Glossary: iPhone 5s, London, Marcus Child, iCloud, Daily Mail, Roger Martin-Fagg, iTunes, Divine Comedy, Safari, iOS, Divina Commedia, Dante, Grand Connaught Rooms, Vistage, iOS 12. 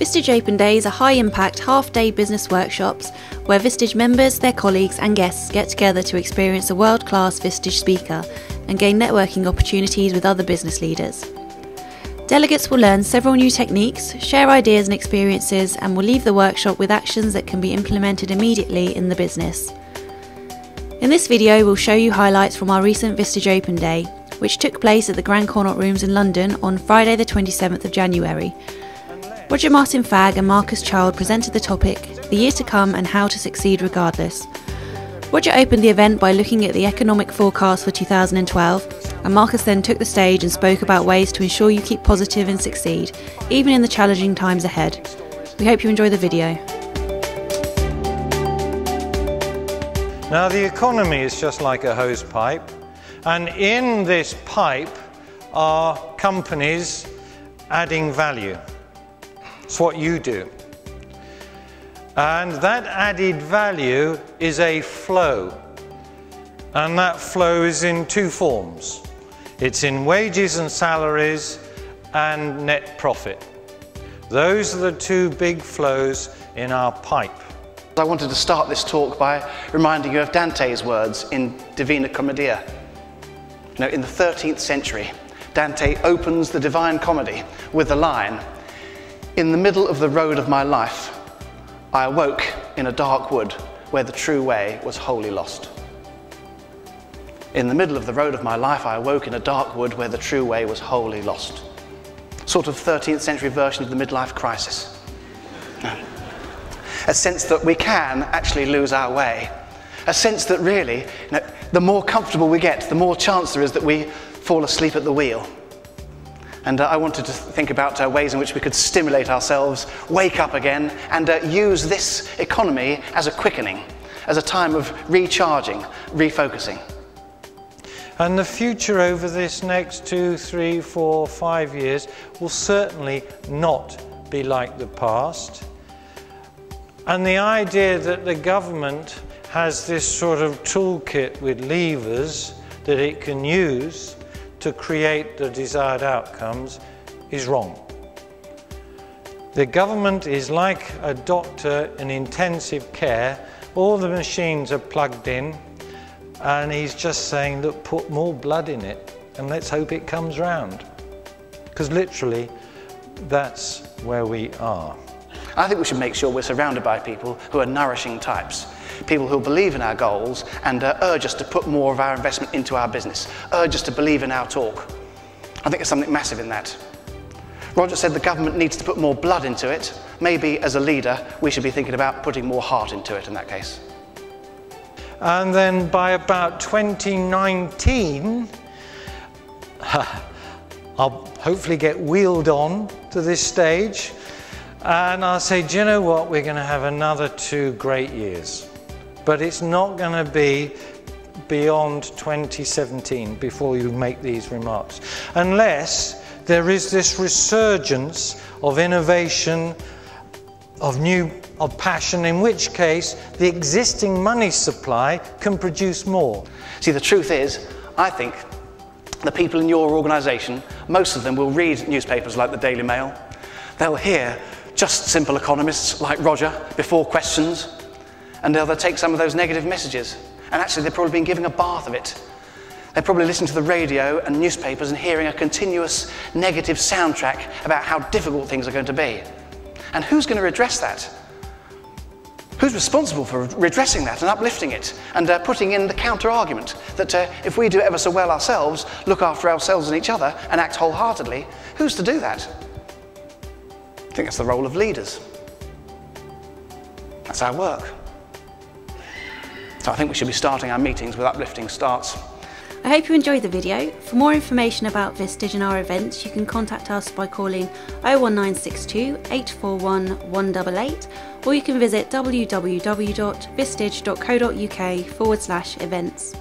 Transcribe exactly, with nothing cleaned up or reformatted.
Vistage Open Days are high-impact, half-day business workshops where Vistage members, their colleagues and guests get together to experience a world-class Vistage speaker and gain networking opportunities with other business leaders. Delegates will learn several new techniques, share ideas and experiences, and will leave the workshop with actions that can be implemented immediately in the business. In this video, we'll show you highlights from our recent Vistage Open Day, which took place at the Grand Connaught Rooms in London on Friday the twenty-seventh of January. Roger Martin-Fagg and Marcus Child presented the topic, The Year to Come and How to Succeed Regardless. Roger opened the event by looking at the economic forecast for two thousand twelve, and Marcus then took the stage and spoke about ways to ensure you keep positive and succeed, even in the challenging times ahead. We hope you enjoy the video. Now, the economy is just like a hose pipe, and in this pipe are companies adding value. It's what you do. And that added value is a flow. And that flow is in two forms. It's in wages and salaries and net profit. Those are the two big flows in our pipe. I wanted to start this talk by reminding you of Dante's words in Divina Commedia. You know, in the thirteenth century, Dante opens the Divine Comedy with the line, "In the middle of the road of my life, I awoke in a dark wood where the true way was wholly lost." In the middle of the road of my life, I awoke in a dark wood where the true way was wholly lost. Sort of thirteenth century version of the midlife crisis. A sense that we can actually lose our way. A sense that really, you know, the more comfortable we get, the more chance there is that we fall asleep at the wheel. And uh, I wanted to think about uh, ways in which we could stimulate ourselves, wake up again, and uh, use this economy as a quickening, as a time of recharging, refocusing. And the future over this next two, three, four, five years will certainly not be like the past. And the idea that the government has this sort of toolkit with levers that it can use to create the desired outcomes is wrong. The government is like a doctor in intensive care. All the machines are plugged in and he's just saying, look, put more blood in it and let's hope it comes round. Because literally, that's where we are. I think we should make sure we're surrounded by people who are nourishing types. People who believe in our goals and uh, urge us to put more of our investment into our business, urge us to believe in our talk. I think there's something massive in that. Roger said the government needs to put more blood into it. Maybe as a leader, we should be thinking about putting more heart into it in that case. And then by about twenty nineteen, I'll hopefully get wheeled on to this stage and I'll say, do you know what, we're going to have another two great years. But it's not going to be beyond twenty seventeen before you make these remarks. Unless there is this resurgence of innovation, of new, of passion, in which case the existing money supply can produce more. See, the truth is, I think the people in your organisation, most of them will read newspapers like the Daily Mail. They'll hear just simple economists like Roger before questions. And they'll take some of those negative messages. And actually, they've probably been giving a bath of it. They're probably listening to the radio and newspapers and hearing a continuous negative soundtrack about how difficult things are going to be. And who's going to redress that? Who's responsible for redressing that and uplifting it and uh, putting in the counter-argument that uh, if we do ever so well ourselves, look after ourselves and each other and act wholeheartedly, who's to do that? I think that's the role of leaders. That's our work. So I think we should be starting our meetings with uplifting starts. I hope you enjoyed the video. For more information about Vistage and our events, you can contact us by calling oh one nine six two, eight four one, one eight eight, or you can visit w w w dot vistage dot co dot u k forward slash events.